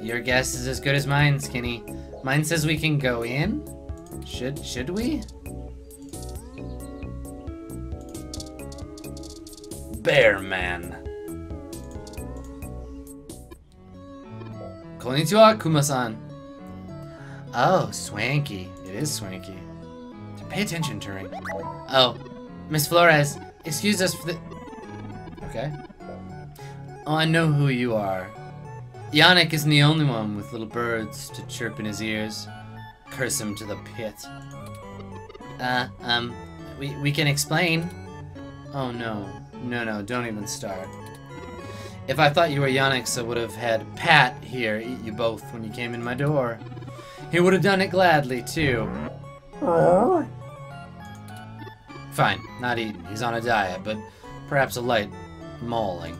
Your guess is as good as mine, Skinny. Mine says we can go in. Should we? Bear man. Konnichiwa, Kuma-san. Oh, swanky. It is swanky. Pay attention, Turing. Oh, Miss Flores, excuse us for the... Okay. Oh, I know who you are. Yannick isn't the only one with little birds to chirp in his ears. Curse him to the pit. We can explain. Oh, no. No, don't even start. If I thought you were Yannick, I would have had Pat here eat you both when you came in my door. He would have done it gladly, too. Oh. Fine, not eating. He's on a diet, but perhaps a light mauling.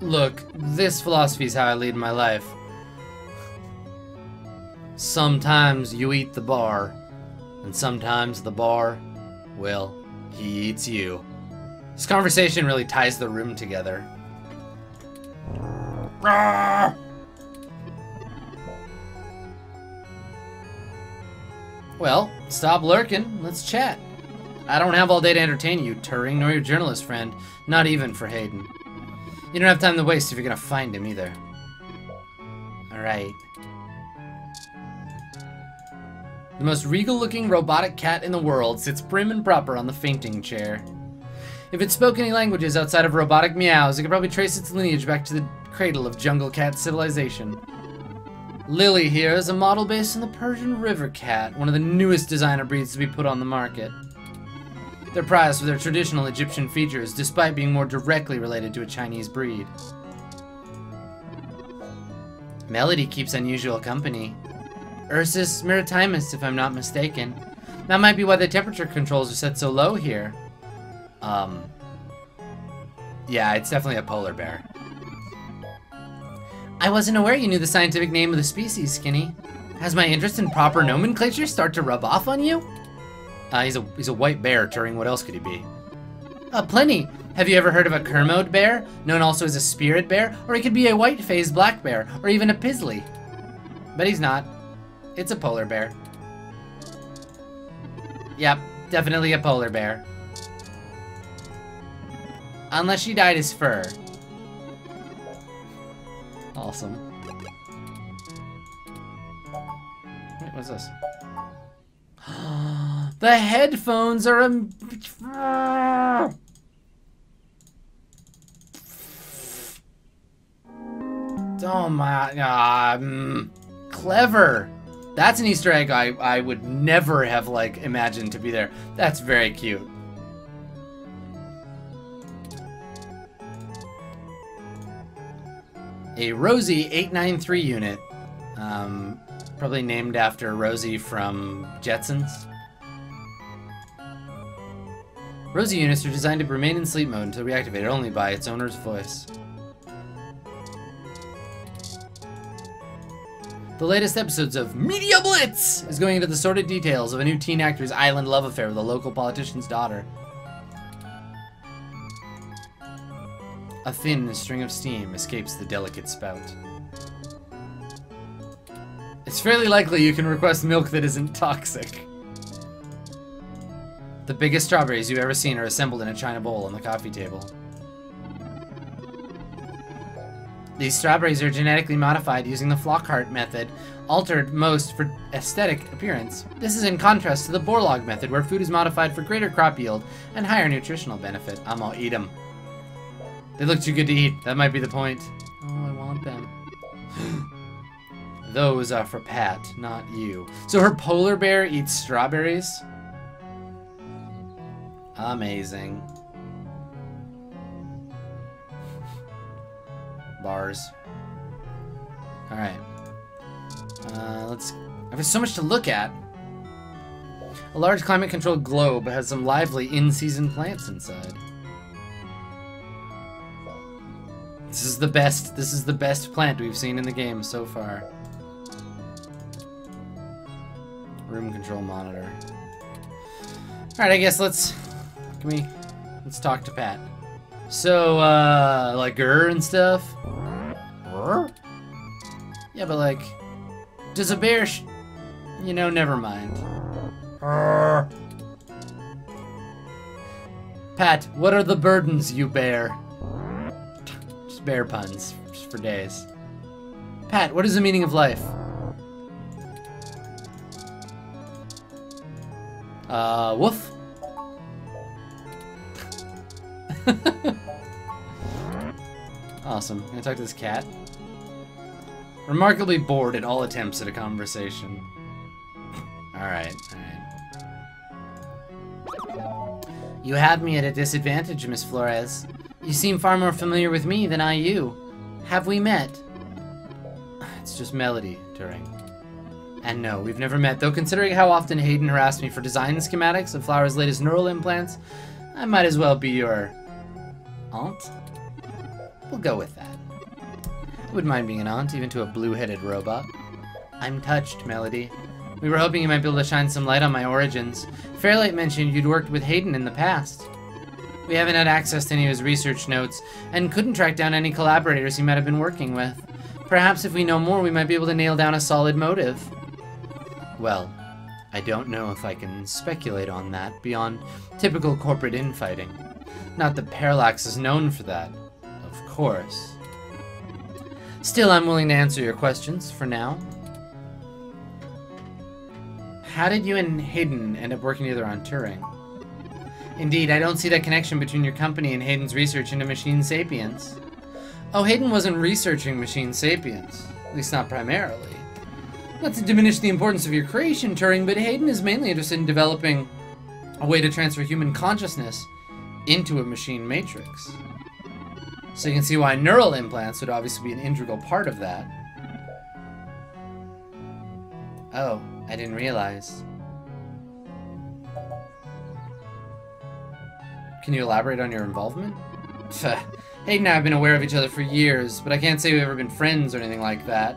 Look, this philosophy is how I lead my life. Sometimes you eat the bar, and sometimes the bar, well, he eats you. This conversation really ties the room together. Well, stop lurking. Let's chat. I don't have all day to entertain you, Turing, nor your journalist friend. Not even for Hayden. You don't have time to waste if you're gonna find him, either. Alright. The most regal-looking robotic cat in the world sits prim and proper on the fainting chair. If it spoke any languages outside of robotic meows, it could probably trace its lineage back to the cradle of jungle cat civilization. Lily here is a model based on the Persian river cat, one of the newest designer breeds to be put on the market. They're prized for their traditional Egyptian features, despite being more directly related to a Chinese breed. Melody keeps unusual company. Ursus maritimus, if I'm not mistaken. That might be why the temperature controls are set so low here. Yeah, it's definitely a polar bear. I wasn't aware you knew the scientific name of the species, Skinny. Has my interest in proper nomenclature start to rub off on you? He's a white bear, Turing. What else could he be? Plenty. Have you ever heard of a Kermode bear, known also as a spirit bear? Or he could be a white-faced black bear, or even a Pizzly. But he's not. It's a polar bear. Yep, definitely a polar bear. Unless she dyed his fur. Awesome. Wait, what's this? The headphones are oh my god. Clever. That's an Easter egg I would never have like imagined to be there. That's very cute. A Rosie 893 unit, probably named after Rosie from Jetsons. Rosie units are designed to remain in sleep mode until reactivated only by its owner's voice. The latest episodes of Media Blitz is going into the sordid details of a new teen actor's island love affair with a local politician's daughter. A thin string of steam escapes the delicate spout. It's fairly likely you can request milk that isn't toxic. The biggest strawberries you've ever seen are assembled in a china bowl on the coffee table. These strawberries are genetically modified using the Flockhart method, altered most for aesthetic appearance. This is in contrast to the Borlaug method, where food is modified for greater crop yield and higher nutritional benefit. I'm gonna eat them. They look too good to eat. That might be the point. Oh, I want them. Those are for Pat, not you. So her polar bear eats strawberries? Amazing. Bars. Alright. Let's... There's so much to look at. A large climate-controlled globe has some lively in-season plants inside. This is the best. This is the best plant we've seen in the game so far. Room control monitor. Alright, I guess let's... Can we... Let's talk to Pat. So, like, grr and stuff? Yeah, but like, does a bear you know, never mind. Pat, what are the burdens you bear? Just bear puns just for days. Pat, what is the meaning of life? Woof. Awesome. Can I talk to this cat? Remarkably bored at all attempts at a conversation. Alright, alright. You have me at a disadvantage, Miss Flores. You seem far more familiar with me than I you. Have we met? It's just Melody, Turing. And no, we've never met, though considering how often Hayden harassed me for design schematics of Flower's latest neural implants, I might as well be your... aunt? We'll go with that. I wouldn't mind being an aunt, even to a blue-headed robot. I'm touched, Melody. We were hoping you might be able to shine some light on my origins. Fairlight mentioned you'd worked with Hayden in the past. We haven't had access to any of his research notes, and couldn't track down any collaborators he might have been working with. Perhaps if we know more, we might be able to nail down a solid motive. Well, I don't know if I can speculate on that beyond typical corporate infighting. Not that Parallax is known for that. Course. Still, I'm willing to answer your questions for now. How did you and Hayden end up working together on Turing? Indeed, I don't see that connection between your company and Hayden's research into Machine Sapiens. Oh, Hayden wasn't researching Machine Sapiens. At least not primarily. Not to diminish the importance of your creation, Turing, but Hayden is mainly interested in developing a way to transfer human consciousness into a machine matrix. So you can see why neural implants would obviously be an integral part of that. Oh, I didn't realize. Can you elaborate on your involvement? Hayden and I have been aware of each other for years, but I can't say we've ever been friends or anything like that.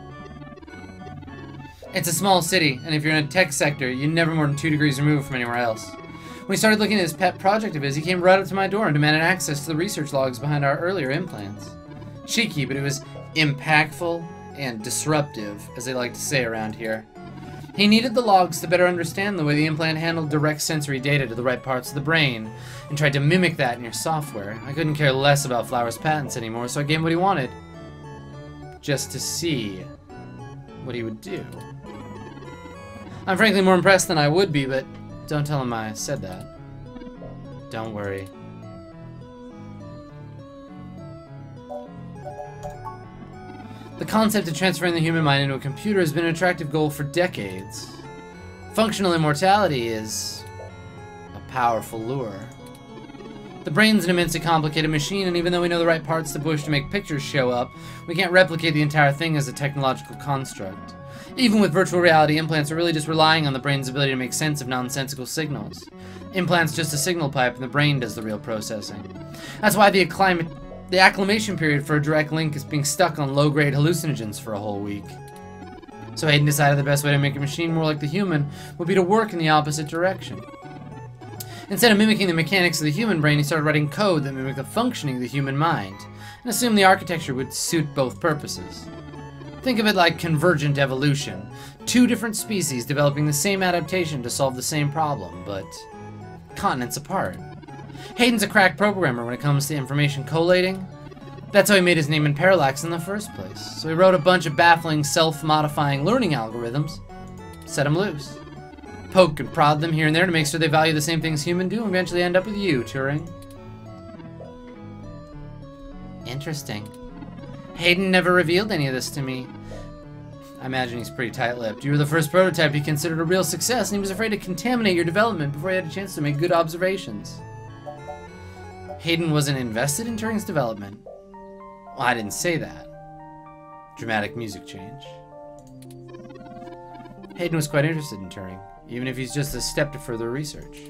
It's a small city, and if you're in a tech sector, you're never more than 2 degrees removed from anywhere else. When he started looking at his pet project of his, he came right up to my door and demanded access to the research logs behind our earlier implants. Cheeky, but it was impactful and disruptive, as they like to say around here. He needed the logs to better understand the way the implant handled direct sensory data to the right parts of the brain, and tried to mimic that in your software. I couldn't care less about Flower's patents anymore, so I gave him what he wanted. Just to see what he would do. I'm frankly more impressed than I would be, but... Don't tell him I said that. Don't worry. The concept of transferring the human mind into a computer has been an attractive goal for decades. Functional immortality is a powerful lure. The brain's an immensely complicated machine, and even though we know the right parts to push to make pictures show up, we can't replicate the entire thing as a technological construct. Even with virtual reality, implants are really just relying on the brain's ability to make sense of nonsensical signals. Implants just a signal pipe, and the brain does the real processing. That's why the acclimation period for a direct link is being stuck on low-grade hallucinogens for a whole week. So Hayden decided the best way to make a machine more like the human would be to work in the opposite direction. Instead of mimicking the mechanics of the human brain, he started writing code that mimicked the functioning of the human mind, and assumed the architecture would suit both purposes. Think of it like convergent evolution. Two different species developing the same adaptation to solve the same problem, but continents apart. Hayden's a crack programmer when it comes to information collating. That's how he made his name in Parallax in the first place. So he wrote a bunch of baffling, self-modifying learning algorithms, set them loose. Poke and prod them here and there to make sure they value the same things humans do and eventually end up with you, Turing. Interesting. Hayden never revealed any of this to me. I imagine he's pretty tight-lipped. You were the first prototype he considered a real success, and he was afraid to contaminate your development before he had a chance to make good observations. Hayden wasn't invested in Turing's development. Well, I didn't say that. Dramatic music change. Hayden was quite interested in Turing, even if he's just a step to further research.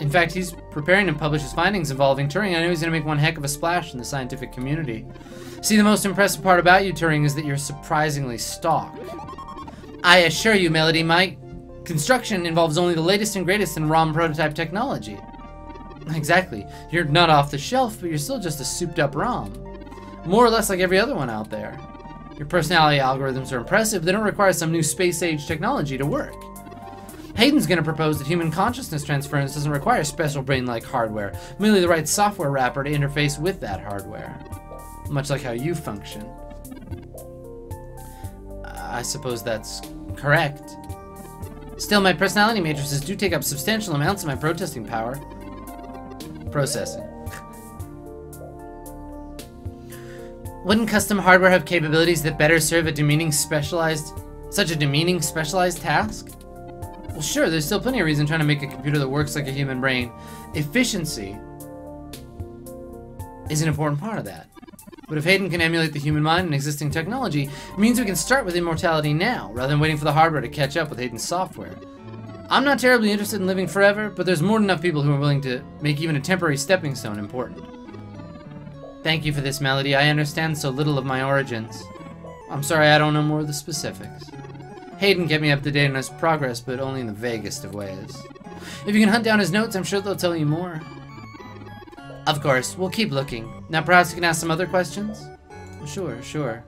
In fact, he's preparing to publish his findings involving Turing. I know he's going to make one heck of a splash in the scientific community. See, the most impressive part about you, Turing, is that you're surprisingly stock. I assure you, Melody, my construction involves only the latest and greatest in ROM prototype technology. Exactly. You're not off the shelf, but you're still just a souped-up ROM. More or less like every other one out there. Your personality algorithms are impressive. They don't require some new space-age technology to work. Hayden's going to propose that human consciousness transference doesn't require special brain-like hardware, merely the right software wrapper to interface with that hardware. Much like how you function. I suppose that's correct. Still, my personality matrices do take up substantial amounts of my protesting power. Processing. Wouldn't custom hardware have capabilities that better serve such a demeaning specialized task? Well, sure, there's still plenty of reason trying to make a computer that works like a human brain. Efficiency is an important part of that. But if Hayden can emulate the human mind and existing technology, it means we can start with immortality now, rather than waiting for the hardware to catch up with Hayden's software. I'm not terribly interested in living forever, but there's more than enough people who are willing to make even a temporary stepping stone important. Thank you for this, Melody. I understand so little of my origins. I'm sorry I don't know more of the specifics. Hayden kept me up to date on his progress, but only in the vaguest of ways. If you can hunt down his notes, I'm sure they'll tell you more. Of course, we'll keep looking. Now perhaps you can ask some other questions? Sure, sure.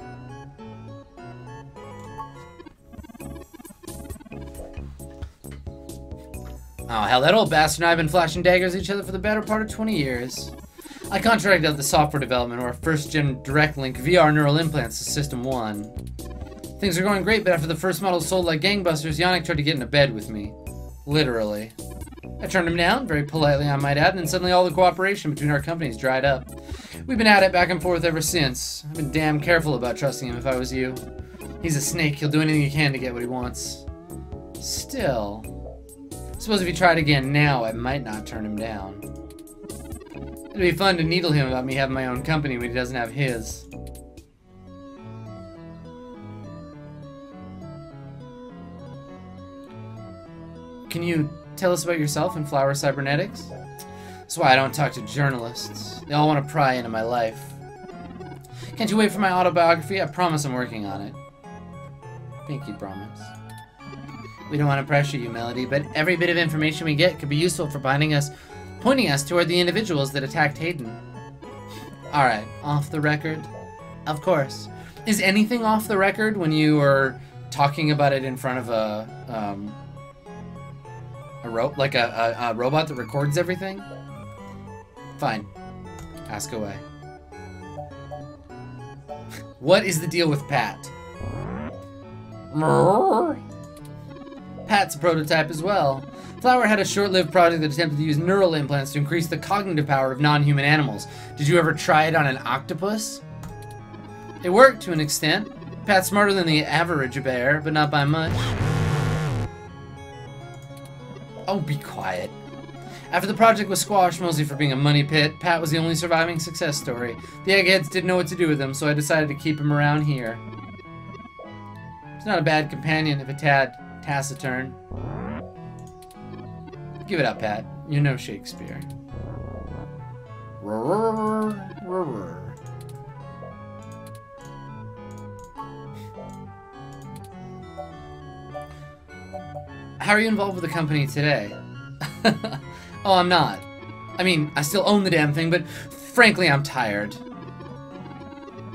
Oh hell, that old bastard and I have been flashing daggers at each other for the better part of 20 years. I contracted out the software development, or first-gen direct link VR neural implants to System 1. Things were going great, but after the first model sold like gangbusters, Yannick tried to get into bed with me. Literally. I turned him down, very politely I might add, and then suddenly all the cooperation between our companies dried up. We've been at it back and forth ever since. I've been damn careful about trusting him if I was you. He's a snake, he'll do anything he can to get what he wants. Still, I suppose if he tried again now, I might not turn him down. It'd be fun to needle him about me having my own company when he doesn't have his. Can you tell us about yourself and Flower Cybernetics? That's why I don't talk to journalists. They all want to pry into my life. Can't you wait for my autobiography? I promise I'm working on it. Thank you, promise. We don't want to pressure you, Melody, but every bit of information we get could be useful for pointing us toward the individuals that attacked Hayden. Alright, off the record? Of course. Is anything off the record when you are talking about it in front of a robot that records everything? Fine. Ask away. What is the deal with Pat? Pat's a prototype as well. Flower had a short-lived project that attempted to use neural implants to increase the cognitive power of non-human animals. Did you ever try it on an octopus? It worked to an extent. Pat's smarter than the average bear, but not by much. Oh, be quiet. After the project was squashed, mostly for being a money pit, Pat was the only surviving success story. The eggheads didn't know what to do with him, so I decided to keep him around here. He's not a bad companion if a tad taciturn. Give it up, Pat. You're no Shakespeare. How are you involved with the company today? Oh, I'm not. I mean, I still own the damn thing, but frankly, I'm tired.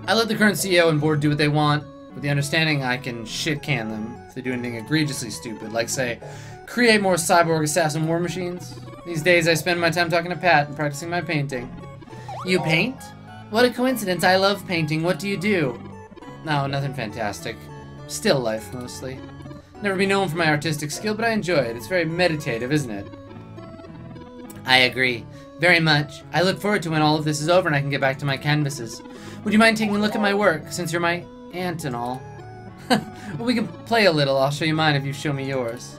I let the current CEO and board do what they want, with the understanding I can shit-can them if they do anything egregiously stupid, like, say, create more cyborg assassin war machines. These days, I spend my time talking to Pat and practicing my painting. You paint? What a coincidence, I love painting. What do you do? No, nothing fantastic. Still life, mostly. Never be known for my artistic skill, but I enjoy it. It's very meditative, isn't it? I agree. Very much. I look forward to when all of this is over and I can get back to my canvases. Would you mind taking a look at my work, since you're my aunt and all? Well, we can play a little. I'll show you mine if you show me yours.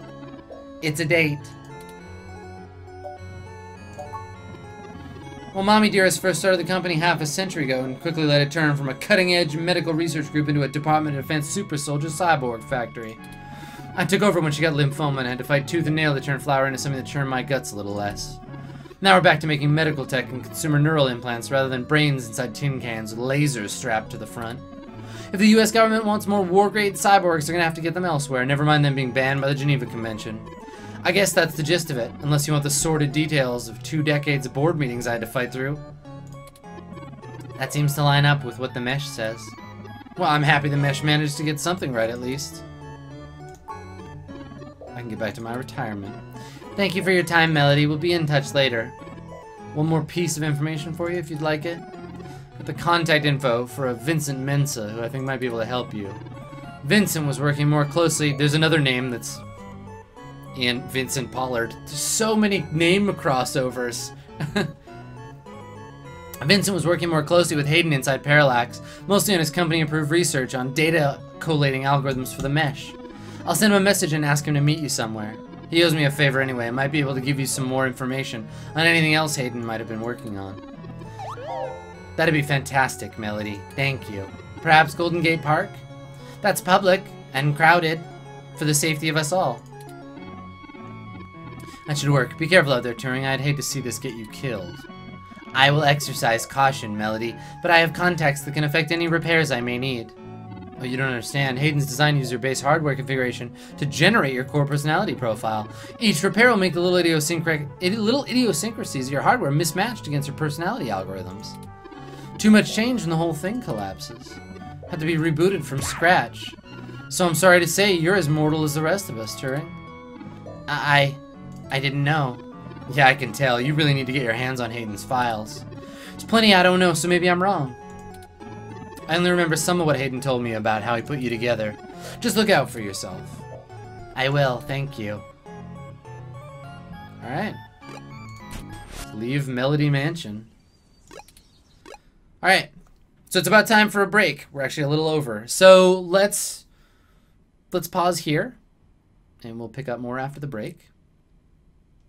It's a date. Well, Mommy Dearest first started the company half a century ago and quickly led a turn from a cutting-edge medical research group into a Department of Defense super soldier cyborg factory. I took over when she got lymphoma and had to fight tooth and nail to turn Flower into something that churned my guts a little less. Now we're back to making medical tech and consumer neural implants rather than brains inside tin cans with lasers strapped to the front. If the US government wants more war-grade cyborgs, they're gonna have to get them elsewhere, never mind them being banned by the Geneva Convention. I guess that's the gist of it, unless you want the sordid details of 2 decades of board meetings I had to fight through. That seems to line up with what the Mesh says. Well, I'm happy the Mesh managed to get something right, at least. I can get back to my retirement. Thank you for your time, Melody. We'll be in touch later. One more piece of information for you, if you'd like it. Got the contact info for a Vincent Mensa, who I think might be able to help you. Vincent was working more closely. There's another name that's... and Vincent Pollard. So many name crossovers. Vincent was working more closely with Hayden inside Parallax, mostly on his company-approved research on data collating algorithms for the Mesh. I'll send him a message and ask him to meet you somewhere. He owes me a favor anyway, and might be able to give you some more information on anything else Hayden might have been working on. That'd be fantastic, Melody. Thank you. Perhaps Golden Gate Park? That's public and crowded for the safety of us all. That should work. Be careful out there, Turing. I'd hate to see this get you killed. I will exercise caution, Melody, but I have contacts that can affect any repairs I may need. Oh, you don't understand. Hayden's design uses your base hardware configuration to generate your core personality profile. Each repair will make the little idiosyncrasies of your hardware mismatched against your personality algorithms. Too much change and the whole thing collapses. Had to be rebooted from scratch. So I'm sorry to say you're as mortal as the rest of us, Turing. I didn't know. Yeah, I can tell. You really need to get your hands on Hayden's files. There's plenty I don't know, so maybe I'm wrong. I only remember some of what Hayden told me about how he put you together. Just look out for yourself. I will, thank you. Alright. Leave Melody Mansion. Alright. So it's about time for a break. We're actually a little over. So let's pause here. And we'll pick up more after the break.